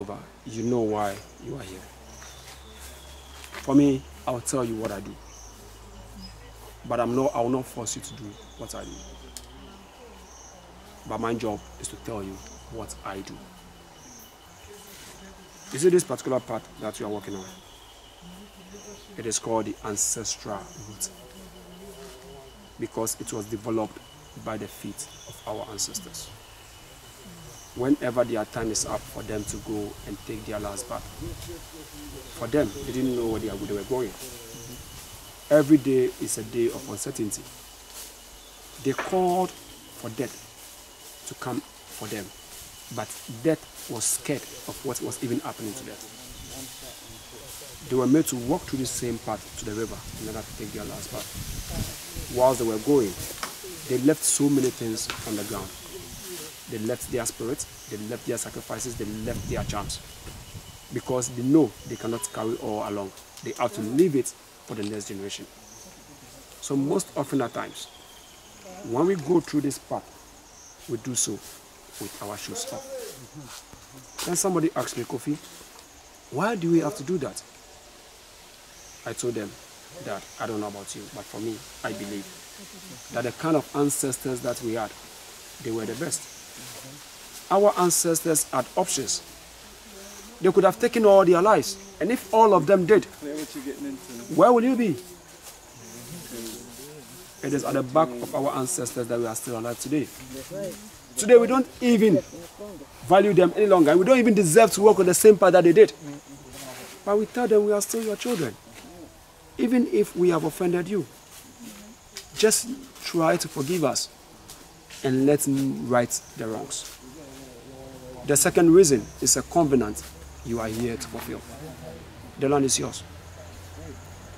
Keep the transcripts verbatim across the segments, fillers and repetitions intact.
over, you know why you are here. For me, I'll tell you what I do. But I'm not, I will not force you to do what I do. But my job is to tell you what I do. You see this particular part that you are working on? It is called the ancestral root. Because it was developed by the feet of our ancestors. Whenever their time is up for them to go and take their last bath. For them, they didn't know where they were going. Every day is a day of uncertainty. They called for death to come for them. But death was scared of what was even happening to them. They were made to walk through the same path to the river in order to take their last bath. Whilst they were going, they left so many things on the ground. They left their spirits, they left their sacrifices, they left their charms. Because they know they cannot carry all along. They have to leave it for the next generation. So most often at times, when we go through this path, we do so with our shoes off. Then somebody asked me, Kofi, why do we have to do that? I told them that I don't know about you, but for me, I believe that the kind of ancestors that we had, they were the best. Our ancestors had options. They could have taken all their lives, and if all of them did, where will you be? It is at the back of our ancestors that we are still alive today. Today we don't even value them any longer. We don't even deserve to walk on the same path that they did. But we tell them we are still your children. Even if we have offended you, just try to forgive us and let's right the wrongs. The second reason is a covenant you are here to fulfill. The land is yours.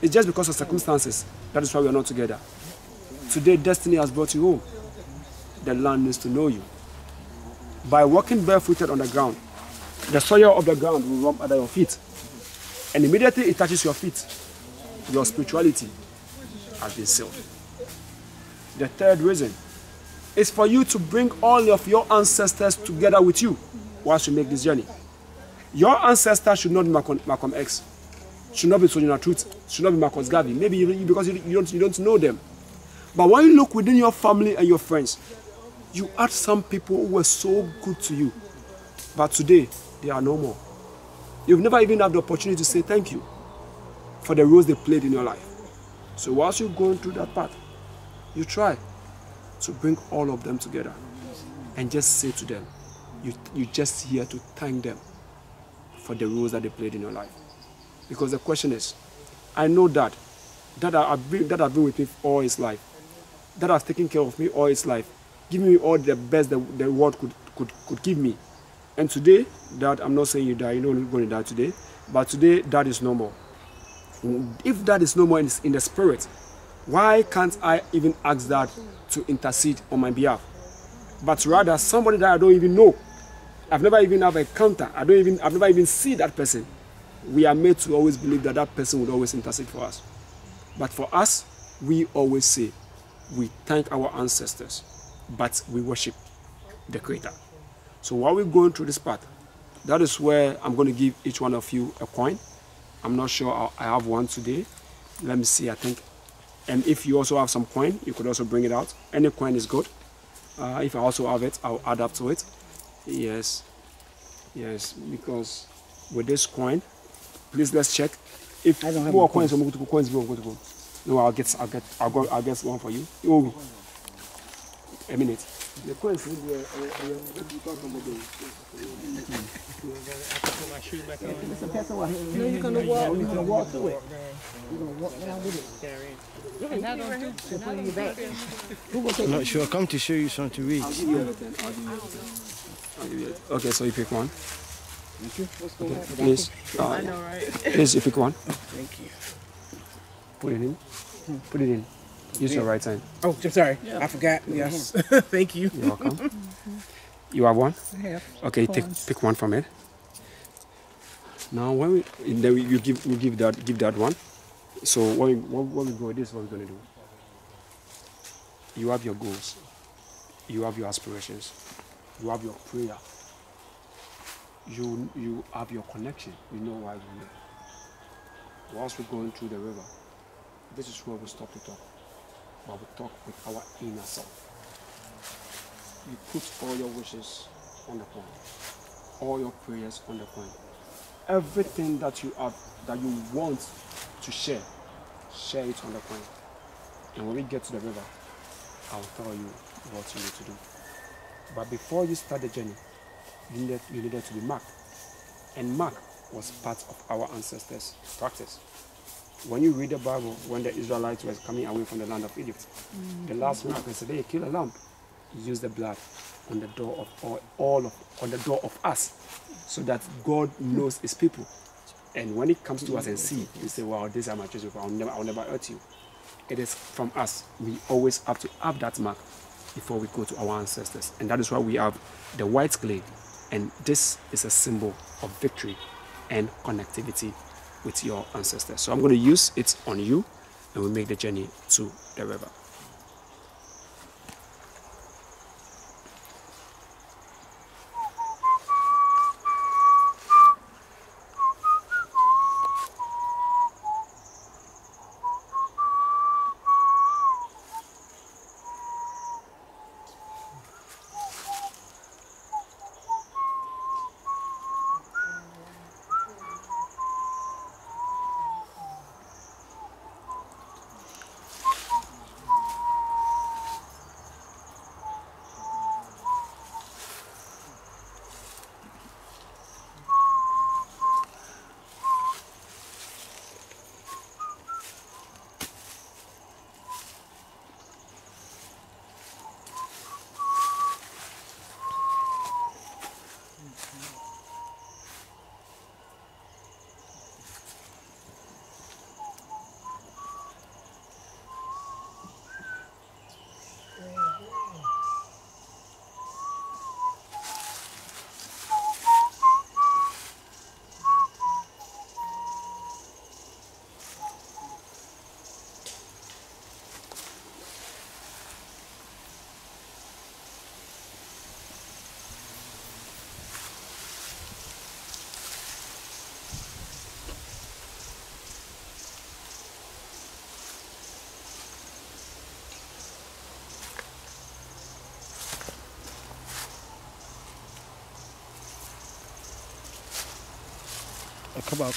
It's just because of circumstances, that is why we are not together. Today destiny has brought you home. The land needs to know you. By walking barefooted on the ground, the soil of the ground will rub under your feet. And immediately it touches your feet, your spirituality has been sealed. The third reason is for you to bring all of your ancestors together with you whilst you make this journey. Your ancestor should not be Malcolm X, should not be Sojourner Truth, should not be Marcus Garvey, maybe you, because you, you, don't, you don't know them. But when you look within your family and your friends, you had some people who were so good to you, but today they are no more. You've never even had the opportunity to say thank you for the roles they played in your life. So whilst you're going through that path, you try to bring all of them together and just say to them, you, you're just here to thank them for the roles that they played in your life. Because the question is, I know that that I've been, that I've been with me all his life, that has taken care of me all his life, giving me all the best that the world could, could, could give me. And today, that I'm not saying you die, you're not going to die today, but today, that is no more. If that is no more in, in the spirit, why can't I even ask that to intercede on my behalf? But rather, somebody that I don't even know, I've never even had an encounter, I don't even, I've never even seen that person, we are made to always believe that that person would always intercede for us. But for us, we always say, we thank our ancestors, but we worship the Creator. So while we're going through this path, that is where I'm going to give each one of you a coin. I'm not sure I have one today. Let me see, I think. And if you also have some coin, you could also bring it out. Any coin is good. Uh, if I also have it, I'll add up to it. Yes. Yes, because with this coin, please let's check. If I don't have more coins, coins. Or coins go, go, go. No, I'll get, I'll get, I'll go, I'll get one for you. Oh, a minute. The coins. No, you can walk. You can walk through it. You can walk down with it. I'm not sure. Come to show you something to read. I'll give you everything. I'll give you everything. Okay, so you pick one. Thank you. What's going on? Please, uh, I know, right? Please, if you want. Thank you. Put it in. Hmm. Put it in. Use yeah. your right hand. Oh, I'm sorry. Yeah. I forgot. Yes. Thank you. You're welcome. Mm-hmm. You have one? I have. Okay, take, pick one from it. Now, when we, then we, you give, we give, that, give that one. So, when we, when we go, this is what we're going to do. You have your goals. You have your aspirations. You have your prayer. you you have your connection. You know why we're here. Once we're going through the river, this is where we stop to talk. But we talk with our inner self. You put all your wishes on the coin, all your prayers on the coin. Everything that you have, that you want to share, share it on the coin. And when we get to the river, I'll tell you what you need to do. But before you start the journey, you needed, you needed to be marked. And mark was part of our ancestors' practice. When you read the Bible, when the Israelites were coming away from the land of Egypt, mm-hmm. the last mark they said, they kill a lamb, use the blood on the door of all, all of on the door of us, so that God knows His people. And when it comes to us and see, you say, "Wow, these are my children. I'll never, I'll never hurt you." It is from us. We always have to have that mark before we go to our ancestors, and that is why we have the white clay. And this is a symbol of victory and connectivity with your ancestors. So I'm going to use it on you, and we make the journey to the river.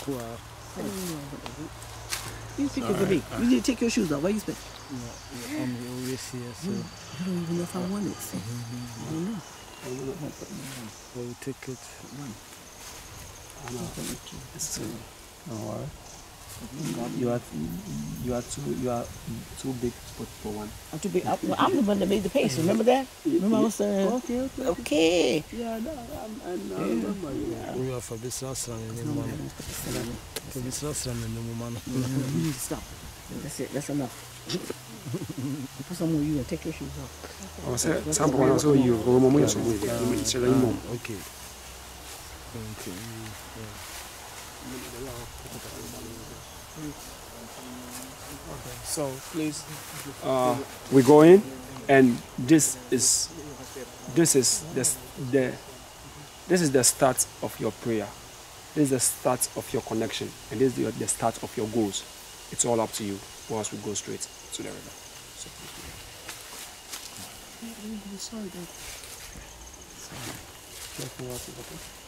You take your right. You need to take your shoes off. Why you spend? Yeah, yeah, I'm always here, so. I don't even know if I want it. So. Mm-hmm. I don't know. I don't know. I will take it. One. I know. It's two. No, alright. You are, you are too, you are too big for, for one. I'm too big. I, well, I'm the one that made the pace. Remember that? Remember I was saying. Okay, okay. Okay. Yeah, no, I'm, I know. Yeah. Remember, yeah. We are for business running in the morning. For business running in the morning. Stop. That's it. That's enough. Put some of you and take your shoes off. I was saying, some people are so you. Okay. Okay. Okay, so please uh, we go in, and this is this is the, the this is the start of your prayer. This is the start of your connection, and this is the, the start of your goals. It's all up to you once we go straight to the river. So sorry, sorry.